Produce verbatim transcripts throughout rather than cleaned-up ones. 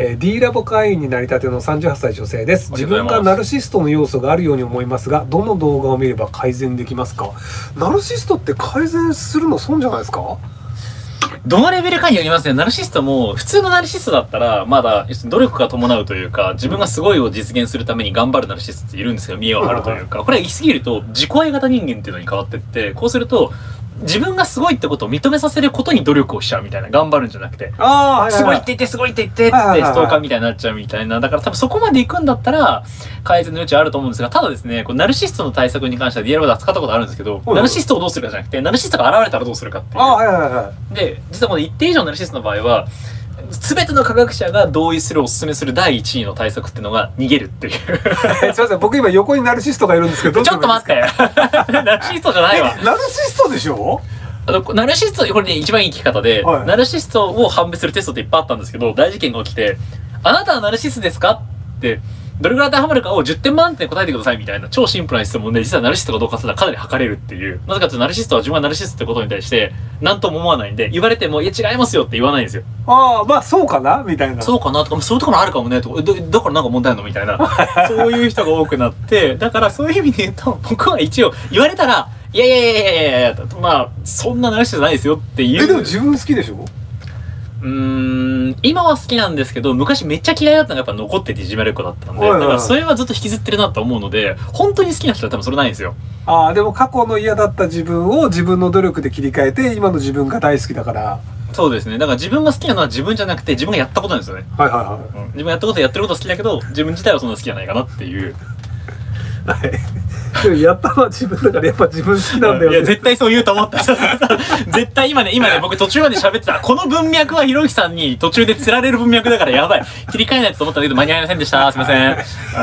えー、D ラボ会員になりたてのさんじゅうはっさい女性です。自分がナルシストの要素があるように思いますが、どの動画を見れば改善できますか？ナルシストって改善するの損じゃないですか？どのレベルかによりますね。ナルシストも、普通のナルシストだったら、まだ努力が伴うというか、自分がすごいを実現するために頑張るナルシストっているんですよ。見栄を張るというか。これは行き過ぎると、自己愛型人間っていうのに変わってって、こうすると、自分がすごいってことを認めさせることに努力をしちゃうみたいな。頑張るんじゃなくて。ああ、すごいって言って、すごいって言って、ってストーカーみたいになっちゃうみたいな。だから多分そこまで行くんだったら、改善の余地あると思うんですが、ただですね、こうナルシストの対策に関しては ディーアール で扱ったことあるんですけど、ナルシストをどうするかじゃなくて、ナルシストが現れたらどうするかっていう。ああ、はいはいはい。で、実はこの一定以上のナルシストの場合は、全ての科学者が同意するおすすめするだいいちいの対策っていうのが逃げるっていう。すいません、僕今横にナルシストがいるんですけど、ちょっと待ってナルシストじゃないわ。ナルシストでしょ。あのナルシスト、これね一番いい聞き方で、はい、ナルシストを判別するテストっていっぱいあったんですけど、大事件が起きて「あなたはナルシストですか?」ってどれぐらい当てはまるかをじゅってん満点で答えてくださいみたいな超シンプルな質問で、実はナルシストかどうかすらかなり測れるっていう。なぜかというと、ナルシストは自分はナルシストってことに対して何とも思わないんで、言われても「いや違いますよ」って言わないんですよ。ああ、まあそうかなみたいな。そうかなとか、そういうところあるかもねとか、だからなんか問題あるのみたいなそういう人が多くなって、だからそういう意味で言うと、僕は一応言われたら「いやいやいやいやいやいや」まあそんなナルシストじゃないですよっていう。え、でも自分好きでしょ？うーん、今は好きなんですけど、昔めっちゃ嫌いだったのがやっぱ残ってていじめる子だったんで、だからそれはずっと引きずってるなと思うので、本当に好きな人は多分それないんですよ。ああ、でも過去の嫌だった自分を自分の努力で切り替えて、今の自分が大好きだから。そうですね。だから自分が好きなのは自分じゃなくて、自分がやったことなんですよね。はいはいはい。うん、自分がやったこと、やってること好きだけど、自分自体はそんな好きじゃないかなっていう。はい、やったのは自分だから、やっぱ自分好きなんだよ。いや絶対そう言うと思った絶対今ね今ね僕途中まで喋ってたこの文脈はひろゆきさんに途中で釣られる文脈だからやばい、切り替えないと思ったんだけど間に合いませんでした、すいません。は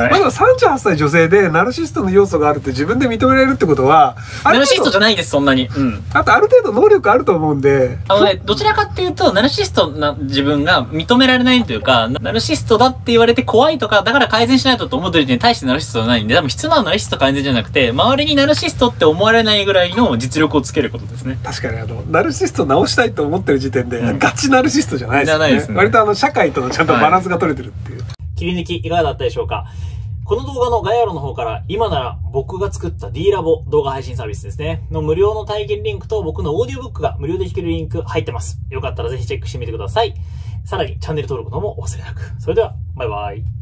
い、まださんじゅうはっさい女性でナルシストの要素があるって自分で認められるってことは、ナルシストじゃないです、そんなに。うん、あとある程度能力あると思うんで、あのねどちらかっていうとナルシストな自分が認められないというか、ナルシストだって言われて怖いとか、だから改善しないとと思ってる人に対してナルシストじゃないんで、多分必要なナルシスト完全じゃなくて、周りにナルシストって思われないぐらいの実力をつけることですね。確かにあのナルシスト直したいと思ってる時点で、うん、ガチナルシストじゃないですよね。じゃないですね。割とあの社会とのちゃんとバランスが取れてるっていう、はい、切り抜きいかがだったでしょうか。この動画の概要欄の方から、今なら僕が作った D ラボ動画配信サービスですねの無料の体験リンクと、僕のオーディオブックが無料で弾けるリンク入ってます。よかったらぜひチェックしてみてください。さらにチャンネル登録の方もお忘れなく。それではバイバイ。